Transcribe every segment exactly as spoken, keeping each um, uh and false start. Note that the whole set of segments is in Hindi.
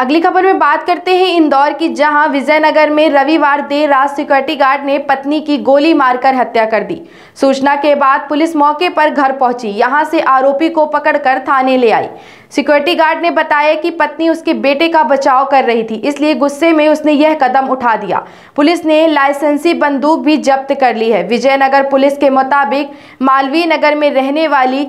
अगली खबर में बात करते हैं इंदौर की, जहां विजयनगर में रविवार देर रात सिक्योरिटी गार्ड ने पत्नी की गोली मारकर हत्या कर दी। सूचना के बाद पुलिस मौके पर घर पहुंची, यहां से आरोपी को पकड़कर थाने ले आई। सिक्योरिटी गार्ड ने बताया कि पत्नी उसके बेटे का बचाव कर रही थी, इसलिए गुस्से में उसने यह कदम उठा दिया। पुलिस ने लाइसेंसी बंदूक भी जब्त कर ली है। विजयनगर पुलिस के मुताबिक मालवीय नगर में रहने वाली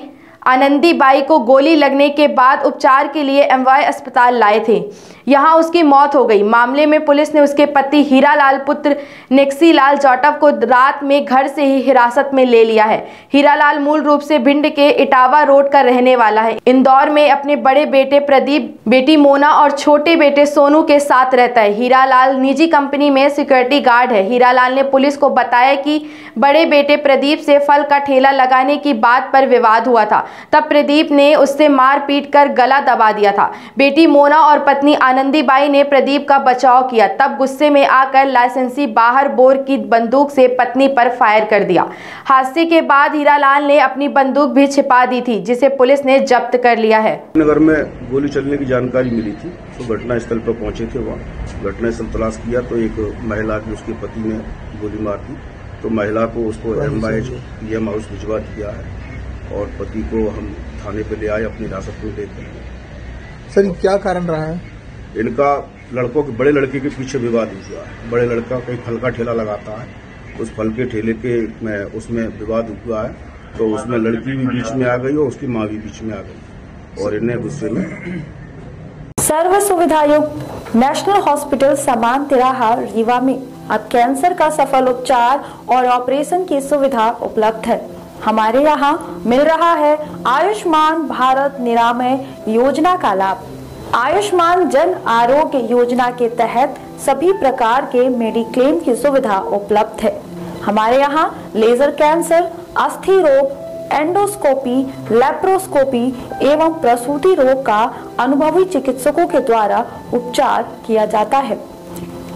आनंदी बाई को गोली लगने के बाद उपचार के लिए एमवाई अस्पताल लाए थे, यहां उसकी मौत हो गई। मामले में पुलिस ने उसके पति हीरा लाल पुत्र नेक्सी लाल जौटव को रात में घर से ही हिरासत में ले लिया है। हीरा लाल मूल रूप से भिंड के इटावा रोड का रहने वाला है। इंदौर में अपने बड़े बेटे प्रदीप, बेटी मोना और छोटे बेटे सोनू के साथ रहता है। हीरा लाल निजी कंपनी में सिक्योरिटी गार्ड है। हीरा लाल ने पुलिस को बताया कि बड़े बेटे प्रदीप से फल का ठेला लगाने की बात पर विवाद हुआ था, तब प्रदीप ने उससे मार पीट कर गला दबा दिया था। बेटी मोना और पत्नी आनंदीबाई ने प्रदीप का बचाव किया, तब गुस्से में आकर लाइसेंसी बाहर बोर की बंदूक से पत्नी पर फायर कर दिया। हादसे के बाद हीरालाल ने अपनी बंदूक भी छिपा दी थी, जिसे पुलिस ने जब्त कर लिया है। नगर में गोली चलने की जानकारी मिली थी तो घटना स्थल पर पहुंचे थे। वहाँ घटना स्थल तलाश किया तो एक महिला की उसके पति ने गोली मार दी, तो महिला को उसको एम हाउस भिजवा दिया है और पति को हम थाने पे ले आए, अपनी हिरासत में लेते हैं। सर, क्या कारण रहा है? इनका लड़कों के, बड़े लड़के के पीछे विवाद हुआ। बड़े लड़का कहीं फल का ठेला लगाता है, उस फल के ठेले के में उसमें विवाद हुआ है, तो उसमें लड़की भी बीच में आ गई और उसकी माँ भी बीच में आ गई और इन्हें गुस्से में। सर्व सुविधायुक्त नेशनल हॉस्पिटल समान तिराहा रीवा में अब कैंसर का सफल उपचार और ऑपरेशन की सुविधा उपलब्ध है। हमारे यहाँ मिल रहा है आयुष्मान भारत निरामय योजना का लाभ। आयुष्मान जन आरोग्य योजना के तहत सभी प्रकार के मेडिक्लेम की सुविधा उपलब्ध है। हमारे यहाँ लेजर कैंसर, अस्थि रोग, एंडोस्कोपी, लेप्रोस्कोपी एवं प्रसूति रोग का अनुभवी चिकित्सकों के द्वारा उपचार किया जाता है।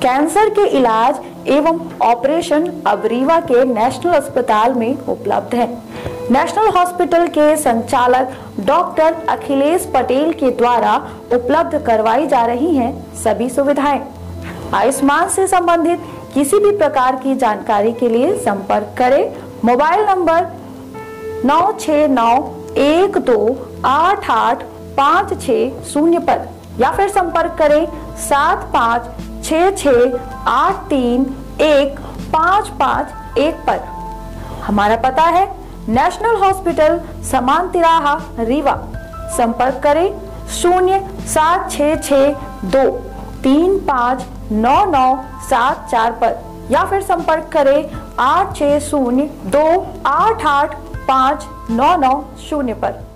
कैंसर के इलाज एवं ऑपरेशन अब रीवा के नेशनल अस्पताल में उपलब्ध है। नेशनल हॉस्पिटल के संचालक डॉक्टर अखिलेश पटेल के द्वारा उपलब्ध करवाई जा रही हैं सभी सुविधाएं। आयुष्मान से संबंधित किसी भी प्रकार की जानकारी के लिए संपर्क करें मोबाइल नंबर नौ छह नौ एक दो आठ आठ पाँच छह शून्य पर, या फिर संपर्क करें सात पाँच छः छः आठ तीन एक पाँच पाँच एक पर। हमारा पता है नेशनल हॉस्पिटल समान तिराहा रीवा। संपर्क करें शून्य सात छः छः दो तीन पाँच नौ नौ सात चार पर, या फिर संपर्क करें आठ छः शून्य दो आठ आठ पाँच नौ नौ शून्य पर।